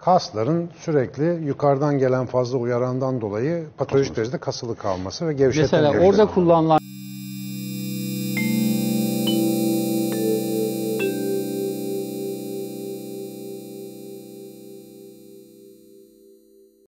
kasların sürekli yukarıdan gelen fazla uyarandan dolayı patolojik derecede kasılı kalması ve gevşetme. Mesela orada kullanılan